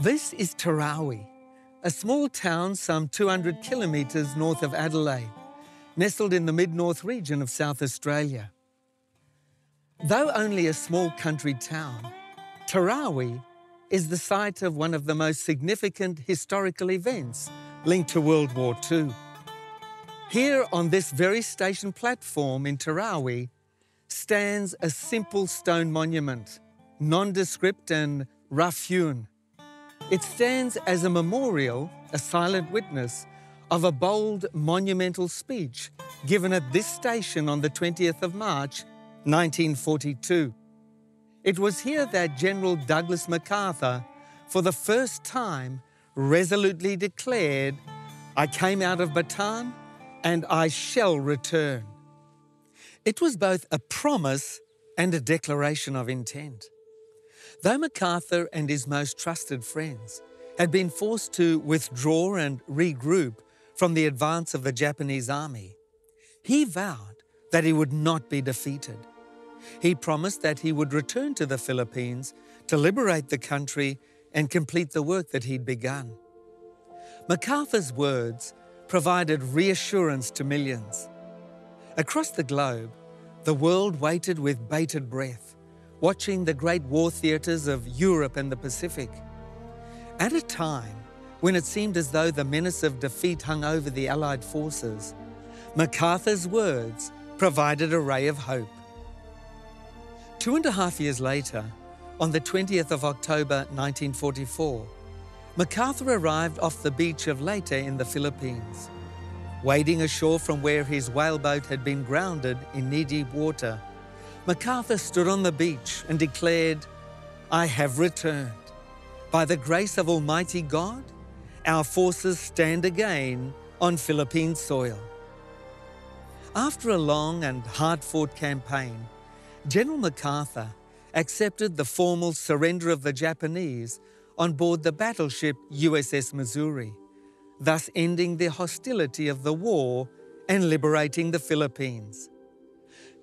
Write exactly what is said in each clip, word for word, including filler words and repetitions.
This is Terowie, a small town some two hundred kilometres north of Adelaide, nestled in the mid-north region of South Australia. Though only a small country town, Terowie is the site of one of the most significant historical events linked to World War Two. Here on this very station platform in Terowie stands a simple stone monument, nondescript and rough-hewn. It stands as a memorial, a silent witness, of a bold, monumental speech given at this station on the twentieth of March, nineteen forty-two. It was here that General Douglas MacArthur, for the first time, resolutely declared, "I came out of Bataan and I shall return." It was both a promise and a declaration of intent. Though MacArthur and his most trusted friends had been forced to withdraw and regroup from the advance of the Japanese army, he vowed that he would not be defeated. He promised that he would return to the Philippines to liberate the country and complete the work that he'd begun. MacArthur's words provided reassurance to millions. Across the globe, the world waited with bated breath, watching the great war theatres of Europe and the Pacific. At a time when it seemed as though the menace of defeat hung over the Allied forces, MacArthur's words provided a ray of hope. Two and a half years later, on the twentieth of October nineteen forty-four, MacArthur arrived off the beach of Leyte in the Philippines. Wading ashore from where his whaleboat had been grounded in knee-deep water, MacArthur stood on the beach and declared, "I have returned. By the grace of Almighty God, our forces stand again on Philippine soil." After a long and hard-fought campaign, General MacArthur accepted the formal surrender of the Japanese on board the battleship U S S Missouri, thus ending the hostility of the war and liberating the Philippines.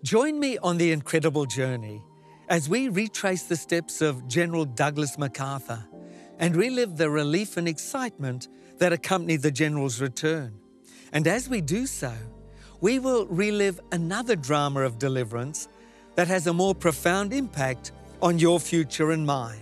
Join me on the incredible journey as we retrace the steps of General Douglas MacArthur and relive the relief and excitement that accompanied the General's return. And as we do so, we will relive another drama of deliverance that has a more profound impact on your future and mine.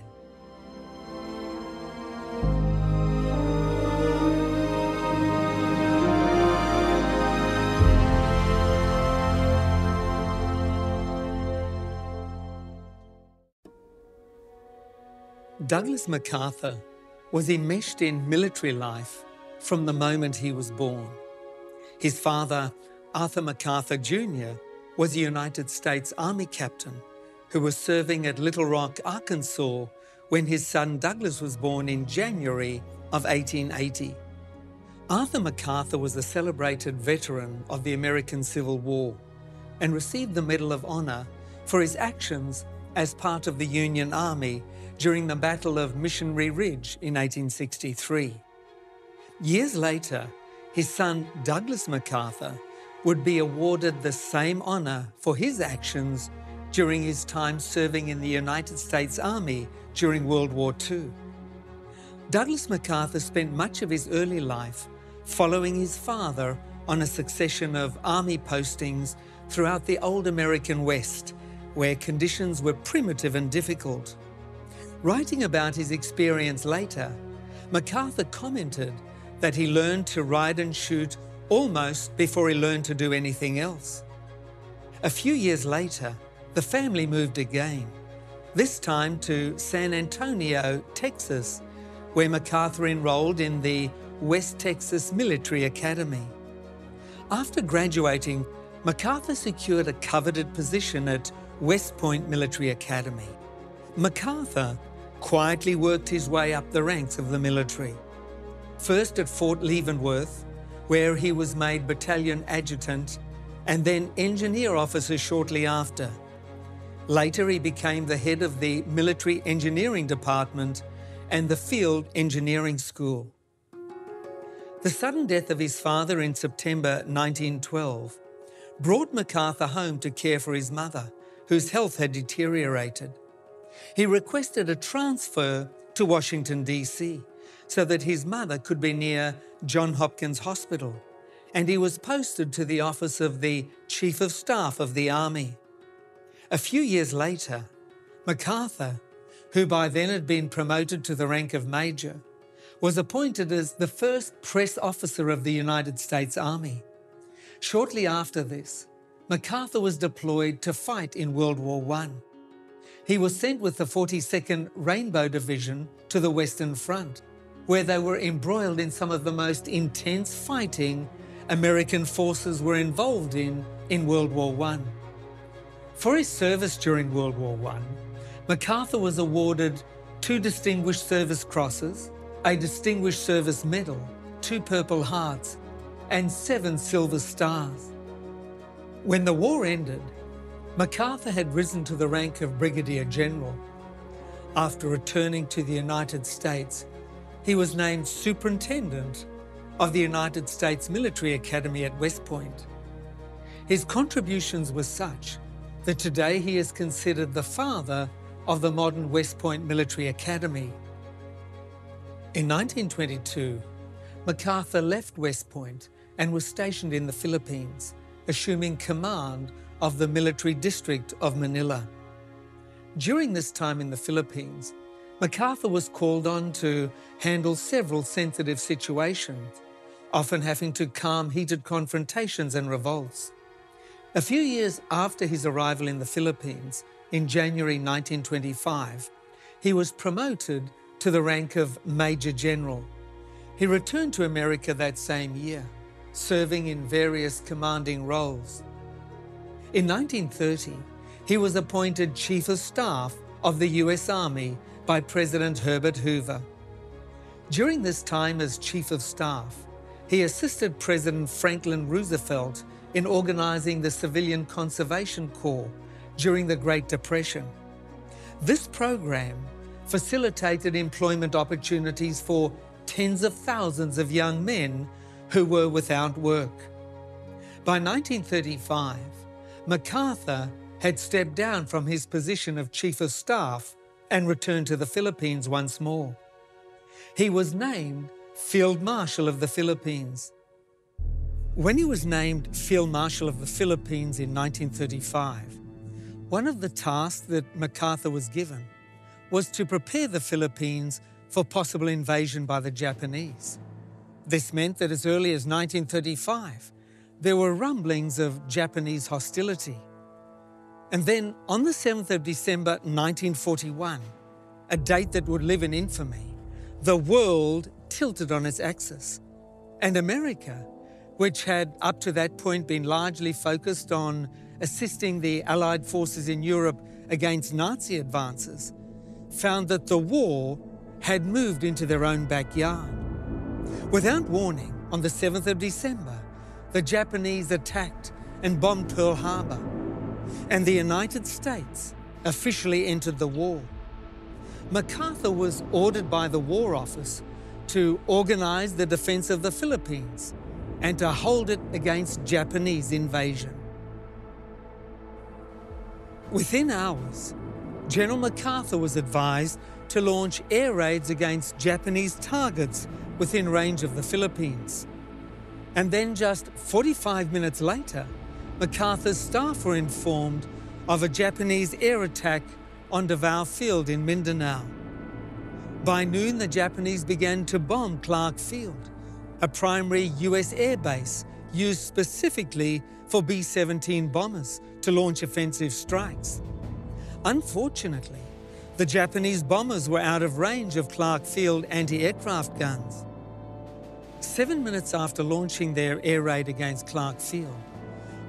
Douglas MacArthur was enmeshed in military life from the moment he was born. His father, Arthur MacArthur Junior, was a United States Army captain who was serving at Little Rock, Arkansas, when his son Douglas was born in January of eighteen eighty. Arthur MacArthur was a celebrated veteran of the American Civil War and received the Medal of Honor for his actions as part of the Union Army during the Battle of Missionary Ridge in eighteen sixty-three. Years later, his son Douglas MacArthur would be awarded the same honor for his actions during his time serving in the United States Army during World War Two. Douglas MacArthur spent much of his early life following his father on a succession of army postings throughout the old American West, where conditions were primitive and difficult. Writing about his experience later, MacArthur commented that he learned to ride and shoot almost before he learned to do anything else. A few years later, the family moved again, this time to San Antonio, Texas, where MacArthur enrolled in the West Texas Military Academy. After graduating, MacArthur secured a coveted position at West Point Military Academy. MacArthur quietly worked his way up the ranks of the military, first at Fort Leavenworth, where he was made battalion adjutant and then engineer officer shortly after. Later, he became the head of the military engineering department and the field engineering school. The sudden death of his father in September nineteen twelve brought MacArthur home to care for his mother, whose health had deteriorated. He requested a transfer to Washington, D C, so that his mother could be near John Hopkins Hospital, and he was posted to the office of the Chief of Staff of the Army. A few years later, MacArthur, who by then had been promoted to the rank of Major, was appointed as the first press officer of the United States Army. Shortly after this, MacArthur was deployed to fight in World War One. He was sent with the forty-second Rainbow Division to the Western Front, where they were embroiled in some of the most intense fighting American forces were involved in in World War One. For his service during World War One, MacArthur was awarded two Distinguished Service Crosses, a Distinguished Service Medal, two Purple Hearts, and seven Silver Stars. When the war ended, MacArthur had risen to the rank of Brigadier General. After returning to the United States, he was named Superintendent of the United States Military Academy at West Point. His contributions were such that today he is considered the father of the modern West Point Military Academy. In nineteen twenty-two, MacArthur left West Point and was stationed in the Philippines, assuming command of the military district of Manila. During this time in the Philippines, MacArthur was called on to handle several sensitive situations, often having to calm heated confrontations and revolts. A few years after his arrival in the Philippines, in January nineteen twenty-five, he was promoted to the rank of Major General. He returned to America that same year, serving in various commanding roles. In nineteen thirty, he was appointed Chief of Staff of the U S Army by President Herbert Hoover. During this time as Chief of Staff, he assisted President Franklin Roosevelt in organizing the Civilian Conservation Corps during the Great Depression. This program facilitated employment opportunities for tens of thousands of young men who were without work. By nineteen thirty-five, MacArthur had stepped down from his position of Chief of Staff and returned to the Philippines once more. He was named Field Marshal of the Philippines. When he was named Field Marshal of the Philippines in nineteen thirty-five, one of the tasks that MacArthur was given was to prepare the Philippines for possible invasion by the Japanese. This meant that as early as nineteen thirty-five, there were rumblings of Japanese hostility. And then, on the seventh of December nineteen forty-one, a date that would live in infamy, the world tilted on its axis. And America, which had up to that point been largely focused on assisting the Allied forces in Europe against Nazi advances, found that the war had moved into their own backyard. Without warning, on the seventh of December, the Japanese attacked and bombed Pearl Harbor, and the United States officially entered the war. MacArthur was ordered by the War Office to organize the defense of the Philippines and to hold it against Japanese invasion. Within hours, General MacArthur was advised to launch air raids against Japanese targets within range of the Philippines. And then just forty-five minutes later, MacArthur's staff were informed of a Japanese air attack on Iba Field in Mindanao. By noon, the Japanese began to bomb Clark Field, a primary U S air base used specifically for B seventeen bombers to launch offensive strikes. Unfortunately, the Japanese bombers were out of range of Clark Field anti-aircraft guns. Seven minutes after launching their air raid against Clark Field,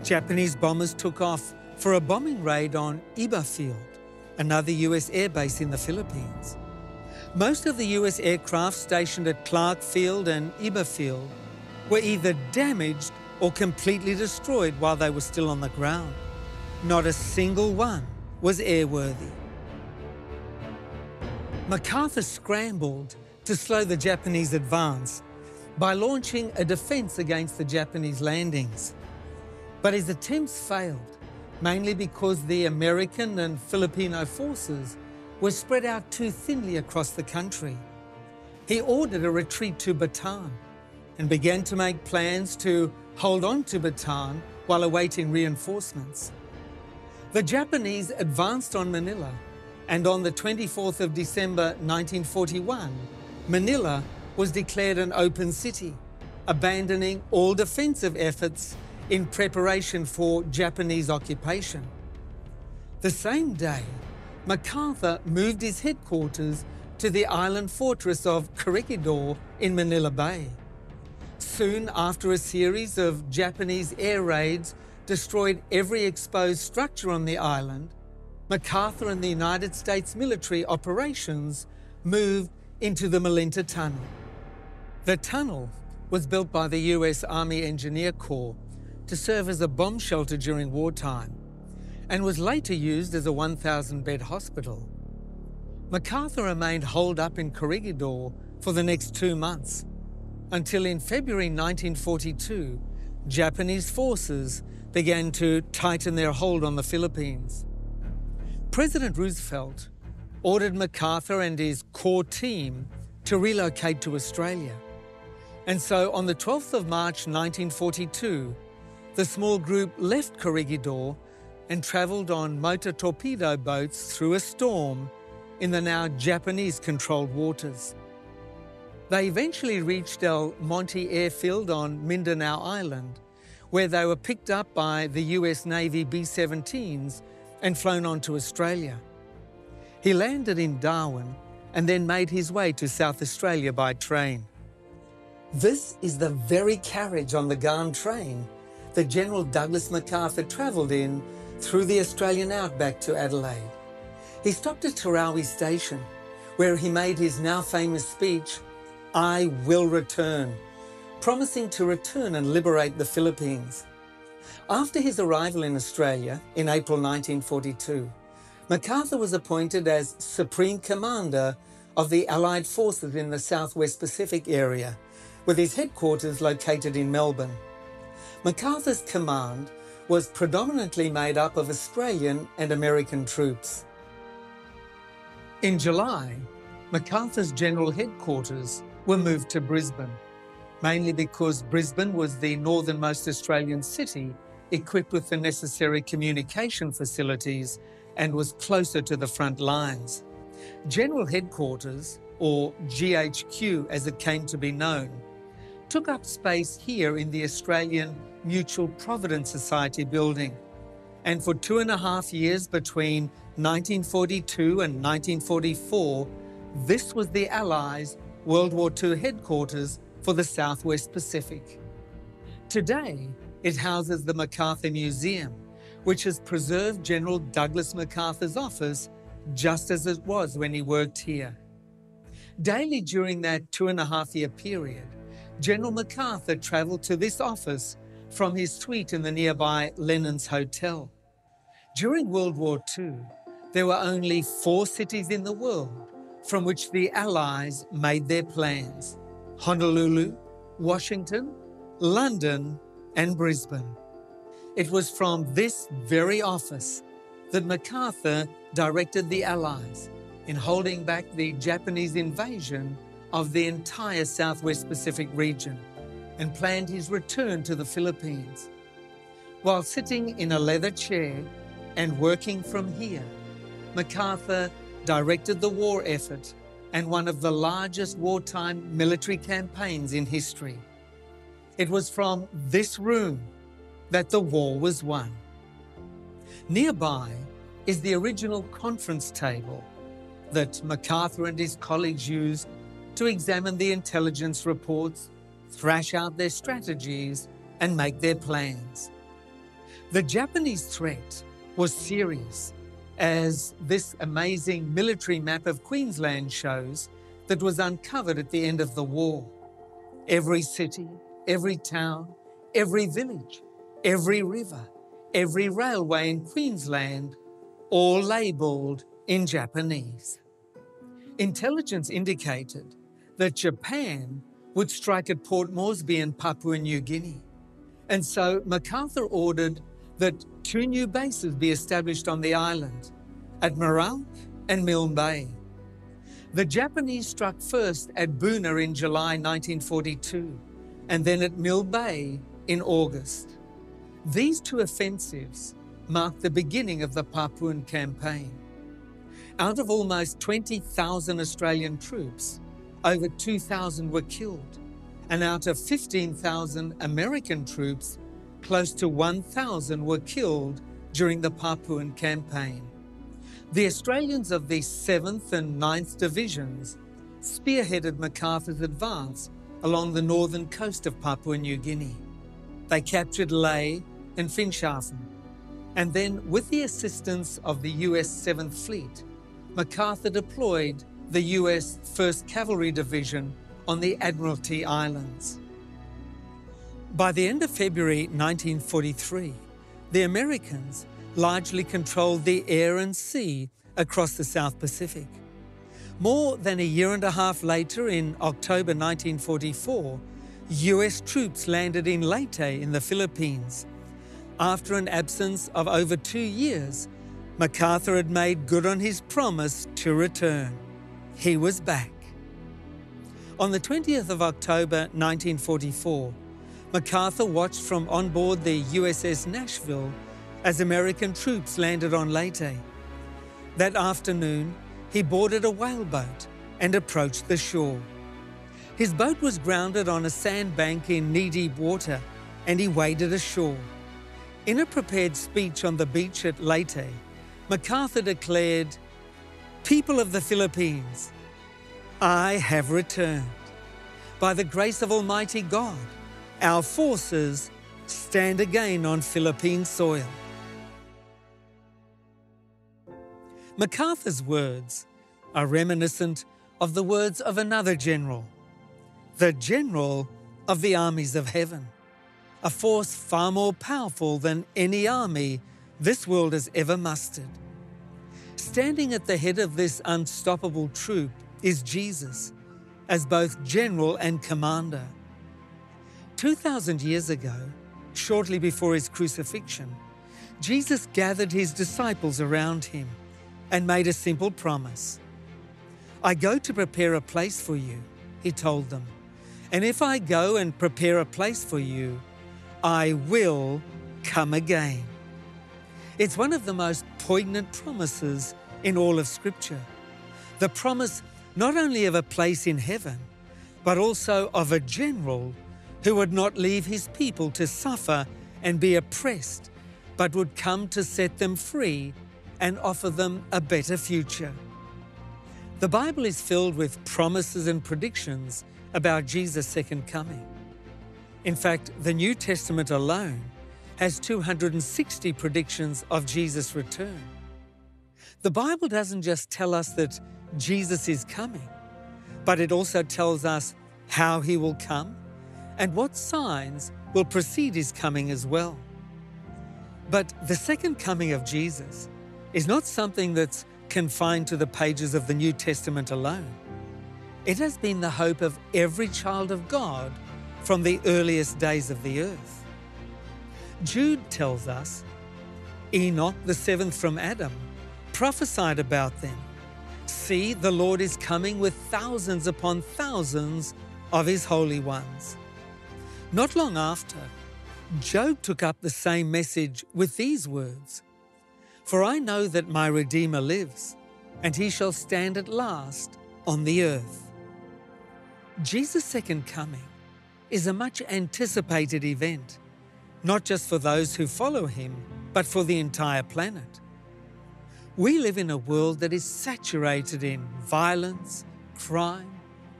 Japanese bombers took off for a bombing raid on Iba Field, another U S air base in the Philippines. Most of the U S aircraft stationed at Clark Field and Iba Field were either damaged or completely destroyed while they were still on the ground. Not a single one was airworthy. MacArthur scrambled to slow the Japanese advance by launching a defense against the Japanese landings. But his attempts failed, mainly because the American and Filipino forces was spread out too thinly across the country. He ordered a retreat to Bataan and began to make plans to hold on to Bataan while awaiting reinforcements. The Japanese advanced on Manila, and on the twenty-fourth of December nineteen forty-one, Manila was declared an open city, abandoning all defensive efforts in preparation for Japanese occupation. The same day, MacArthur moved his headquarters to the island fortress of Corregidor in Manila Bay. Soon after, a series of Japanese air raids destroyed every exposed structure on the island, MacArthur and the United States military operations moved into the Malinta Tunnel. The tunnel was built by the U S Army Engineer Corps to serve as a bomb shelter during wartime and was later used as a one thousand bed hospital. MacArthur remained holed up in Corregidor for the next two months, until in February nineteen forty-two, Japanese forces began to tighten their hold on the Philippines. President Roosevelt ordered MacArthur and his core team to relocate to Australia. And so on the twelfth of March nineteen forty-two, the small group left Corregidor and travelled on motor torpedo boats through a storm in the now Japanese-controlled waters. They eventually reached El Monte Airfield on Mindanao Island, where they were picked up by the U S Navy B seventeens and flown on to Australia. He landed in Darwin and then made his way to South Australia by train. This is the very carriage on the Garn train that General Douglas MacArthur travelled in through the Australian outback to Adelaide. He stopped at Terowie station, where he made his now famous speech, "I will return," promising to return and liberate the Philippines. After his arrival in Australia in April nineteen forty-two, MacArthur was appointed as Supreme Commander of the Allied Forces in the Southwest Pacific area, with his headquarters located in Melbourne. MacArthur's command was predominantly made up of Australian and American troops. In July, MacArthur's general headquarters were moved to Brisbane, mainly because Brisbane was the northernmost Australian city equipped with the necessary communication facilities and was closer to the front lines. General Headquarters, or G H Q as it came to be known, took up space here in the Australian Mutual Provident Society building, and for two and a half years between nineteen forty-two and nineteen forty-four, this was the Allies' World War Two headquarters for the Southwest Pacific. Today, it houses the MacArthur Museum, which has preserved General Douglas MacArthur's office just as it was when he worked here. Daily during that two and a half year period, General MacArthur travelled to this office from his suite in the nearby Lennon's Hotel. During World War Two, there were only four cities in the world from which the Allies made their plans: Honolulu, Washington, London, and Brisbane. It was from this very office that MacArthur directed the Allies in holding back the Japanese invasion of the entire Southwest Pacific region and planned his return to the Philippines. While sitting in a leather chair and working from here, MacArthur directed the war effort and one of the largest wartime military campaigns in history. It was from this room that the war was won. Nearby is the original conference table that MacArthur and his colleagues used to examine the intelligence reports, thrash out their strategies, and make their plans. The Japanese threat was serious, as this amazing military map of Queensland shows that was uncovered at the end of the war. Every city, every town, every village, every river, every railway in Queensland, all labelled in Japanese. Intelligence indicated that Japan would strike at Port Moresby in Papua New Guinea, and so MacArthur ordered that two new bases be established on the island, at Morale and Milne Bay. The Japanese struck first at Boona in July nineteen forty-two and then at Milne Bay in August. These two offensives marked the beginning of the Papuan campaign. Out of almost twenty thousand Australian troops, over two thousand were killed, and out of fifteen thousand American troops, close to one thousand were killed during the Papuan campaign. The Australians of the seventh and ninth Divisions spearheaded MacArthur's advance along the northern coast of Papua New Guinea. They captured Leyte and Finschhafen, and then, with the assistance of the U S seventh Fleet, MacArthur deployed the U S first Cavalry Division on the Admiralty Islands. By the end of February nineteen forty-three, the Americans largely controlled the air and sea across the South Pacific. More than a year and a half later, in October nineteen forty-four, U S troops landed in Leyte in the Philippines. After an absence of over two years, MacArthur had made good on his promise to return. He was back. On the twentieth of October nineteen forty-four, MacArthur watched from on board the U S S Nashville as American troops landed on Leyte. That afternoon, he boarded a whaleboat and approached the shore. His boat was grounded on a sandbank in knee-deep water, and he waded ashore. In a prepared speech on the beach at Leyte, MacArthur declared, "People of the Philippines, I have returned. By the grace of Almighty God, our forces stand again on Philippine soil." MacArthur's words are reminiscent of the words of another general, the General of the Armies of Heaven, a force far more powerful than any army this world has ever mustered. Standing at the head of this unstoppable troop is Jesus, as both general and commander. two thousand years ago, shortly before his crucifixion, Jesus gathered his disciples around him and made a simple promise. "I go to prepare a place for you," he told them, "and if I go and prepare a place for you, I will come again." It's one of the most poignant promises in all of Scripture. The promise not only of a place in heaven, but also of a general who would not leave his people to suffer and be oppressed, but would come to set them free and offer them a better future. The Bible is filled with promises and predictions about Jesus' second coming. In fact, the New Testament alone has two hundred sixty predictions of Jesus' return. The Bible doesn't just tell us that Jesus is coming, but it also tells us how he will come and what signs will precede his coming as well. But the second coming of Jesus is not something that's confined to the pages of the New Testament alone. It has been the hope of every child of God from the earliest days of the earth. Jude tells us, "Enoch, the seventh from Adam, prophesied about them. See, the Lord is coming with thousands upon thousands of his holy ones." Not long after, Job took up the same message with these words, "For I know that my Redeemer lives, and he shall stand at last on the earth." Jesus' second coming is a much anticipated event, not just for those who follow him, but for the entire planet. We live in a world that is saturated in violence, crime,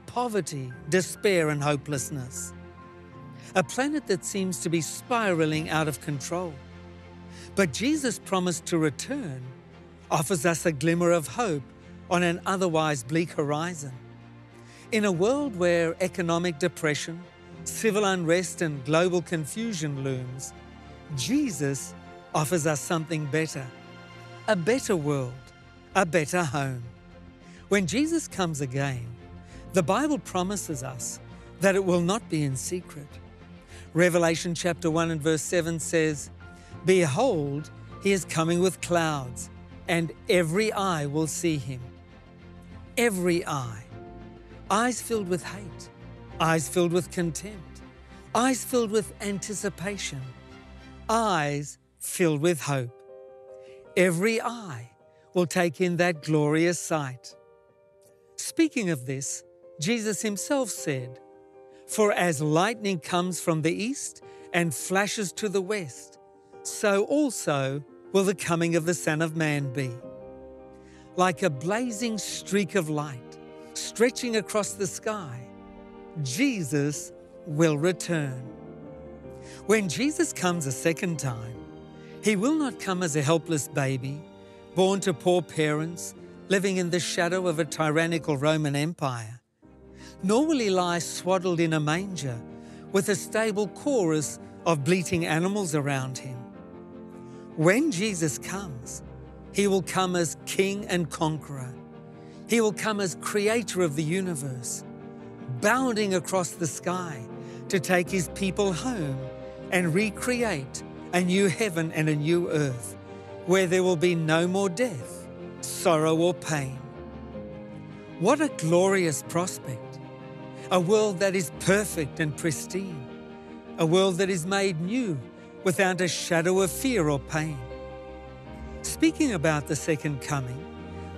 poverty, despair and hopelessness. A planet that seems to be spiralling out of control. But Jesus' promise to return offers us a glimmer of hope on an otherwise bleak horizon. In a world where economic depression, civil unrest and global confusion looms, Jesus offers us something better, a better world, a better home. When Jesus comes again, the Bible promises us that it will not be in secret. Revelation chapter one and verse seven says, "Behold, he is coming with clouds, and every eye will see him. Every eye. Eyes filled with hate, eyes filled with contempt, eyes filled with anticipation, eyes filled with hope. Every eye will take in that glorious sight. Speaking of this, Jesus himself said, "For as lightning comes from the east and flashes to the west, so also will the coming of the Son of Man be." Like a blazing streak of light stretching across the sky, Jesus will return. When Jesus comes a second time, he will not come as a helpless baby, born to poor parents, living in the shadow of a tyrannical Roman Empire. Nor will he lie swaddled in a manger with a stable chorus of bleating animals around him. When Jesus comes, he will come as king and conqueror. He will come as creator of the universe, bounding across the sky to take his people home and recreate a new heaven and a new earth, where there will be no more death, sorrow or pain. What a glorious prospect! A world that is perfect and pristine. A world that is made new without a shadow of fear or pain. Speaking about the second coming,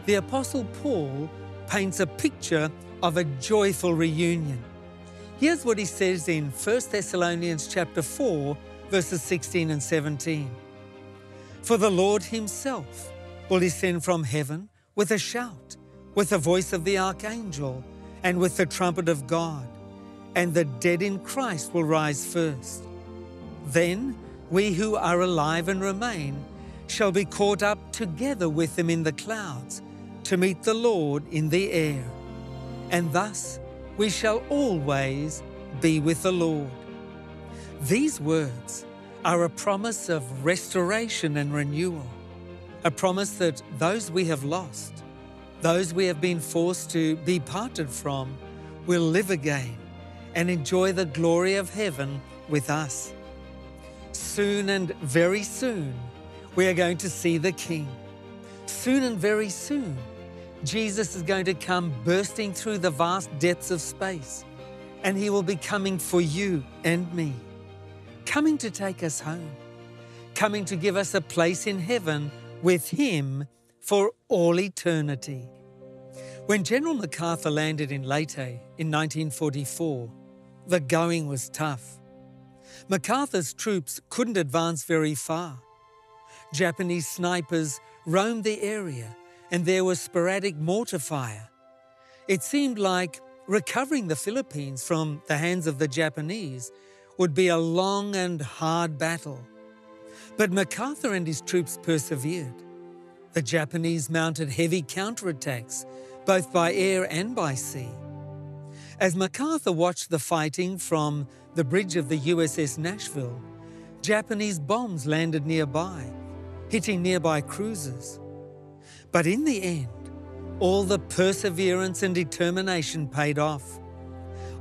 the Apostle Paul paints a picture of a joyful reunion. Here's what he says in First Thessalonians chapter four, verses sixteen and seventeen. "For the Lord himself will descend from heaven with a shout, with the voice of the archangel, and with the trumpet of God, and the dead in Christ will rise first. Then we who are alive and remain shall be caught up together with them in the clouds to meet the Lord in the air. And thus we shall always be with the Lord." These words are a promise of restoration and renewal, a promise that those we have lost, those we have been forced to be parted from, will live again and enjoy the glory of heaven with us. Soon and very soon, we are going to see the King. Soon and very soon, Jesus is going to come bursting through the vast depths of space, and he will be coming for you and me, coming to take us home, coming to give us a place in heaven with him for all eternity. When General MacArthur landed in Leyte in nineteen forty-four, the going was tough. MacArthur's troops couldn't advance very far. Japanese snipers roamed the area, and there was sporadic mortar fire. It seemed like recovering the Philippines from the hands of the Japanese would be a long and hard battle. But MacArthur and his troops persevered. The Japanese mounted heavy counterattacks, both by air and by sea. As MacArthur watched the fighting from the bridge of the U S S Nashville, Japanese bombs landed nearby, hitting nearby cruisers. But in the end, all the perseverance and determination paid off.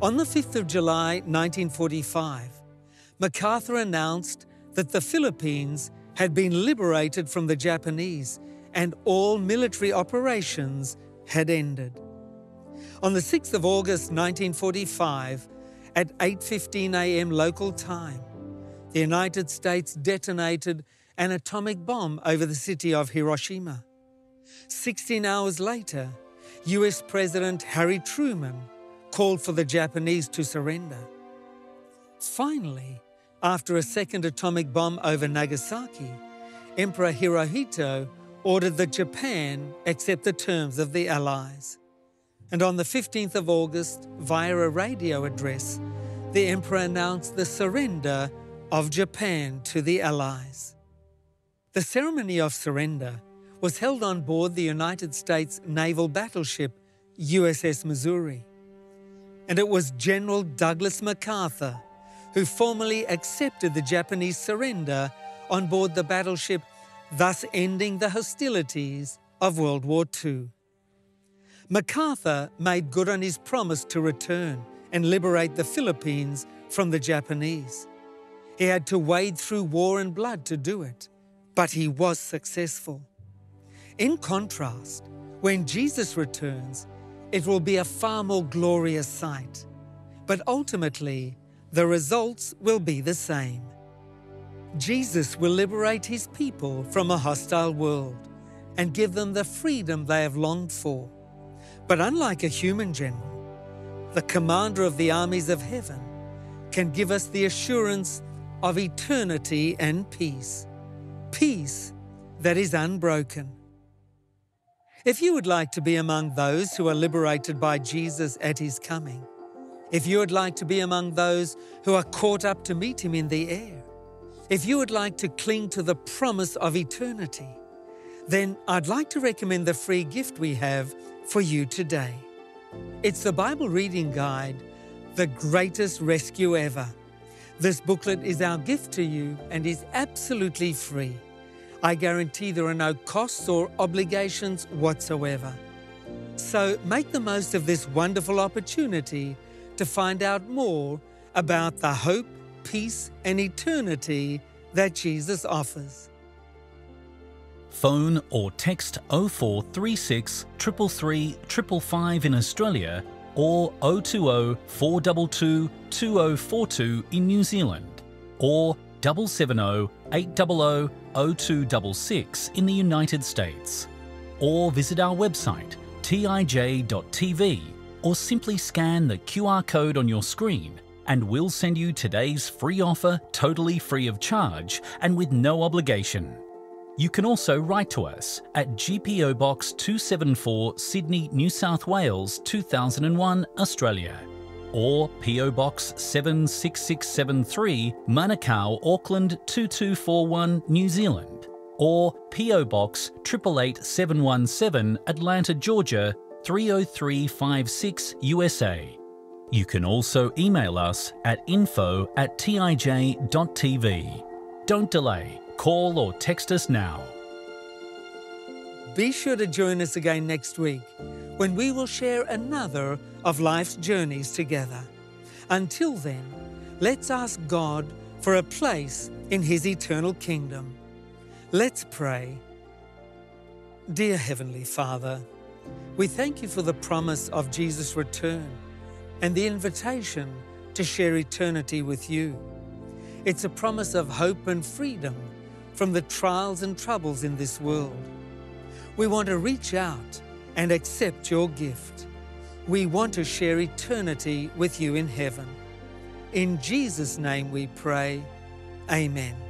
On the fifth of July nineteen forty-five, MacArthur announced that the Philippines had been liberated from the Japanese and all military operations had ended. On the sixth of August nineteen forty-five, at eight fifteen a m local time, the United States detonated an atomic bomb over the city of Hiroshima. Sixteen hours later, U S President Harry Truman called for the Japanese to surrender. Finally, after a second atomic bomb over Nagasaki, Emperor Hirohito ordered that Japan accept the terms of the Allies. And on the fifteenth of August, via a radio address, the Emperor announced the surrender of Japan to the Allies. The ceremony of surrender was held on board the United States naval battleship U S S Missouri. And it was General Douglas MacArthur who formally accepted the Japanese surrender on board the battleship, thus ending the hostilities of World War Two. MacArthur made good on his promise to return and liberate the Philippines from the Japanese. He had to wade through war and blood to do it, but he was successful. In contrast, when Jesus returns, it will be a far more glorious sight. But ultimately, the results will be the same. Jesus will liberate his people from a hostile world and give them the freedom they have longed for. But unlike a human general, the commander of the armies of heaven can give us the assurance of eternity and peace. Peace that is unbroken. If you would like to be among those who are liberated by Jesus at his coming, if you would like to be among those who are caught up to meet him in the air, if you would like to cling to the promise of eternity, then I'd like to recommend the free gift we have for you today. It's the Bible reading guide, The Greatest Rescue Ever. This booklet is our gift to you and is absolutely free. I guarantee there are no costs or obligations whatsoever. So make the most of this wonderful opportunity to find out more about the hope, peace, and eternity that Jesus offers. Phone or text oh four three six, three three three, five five five in Australia or oh two oh, four two two, two oh four two in New Zealand or double seven oh, eight double oh, oh two six six in the United States, or visit our website T I J dot T V or simply scan the Q R code on your screen and we'll send you today's free offer totally free of charge and with no obligation. You can also write to us at G P O Box two seven four Sydney, New South Wales two thousand one, Australia, or P O Box seven six six seven three, Manukau, Auckland two two four one, New Zealand, or P O Box eight eight eight seven one seven, Atlanta, Georgia three oh three five six, U S A. You can also email us at info at T I J dot T V. Don't delay, call or text us now. Be sure to join us again next week, when we will share another of life's journeys together. Until then, let's ask God for a place in his eternal kingdom. Let's pray. Dear Heavenly Father, we thank you for the promise of Jesus' return and the invitation to share eternity with you. It's a promise of hope and freedom from the trials and troubles in this world. We want to reach out and accept your gift. We want to share eternity with you in heaven. In Jesus' name we pray, amen.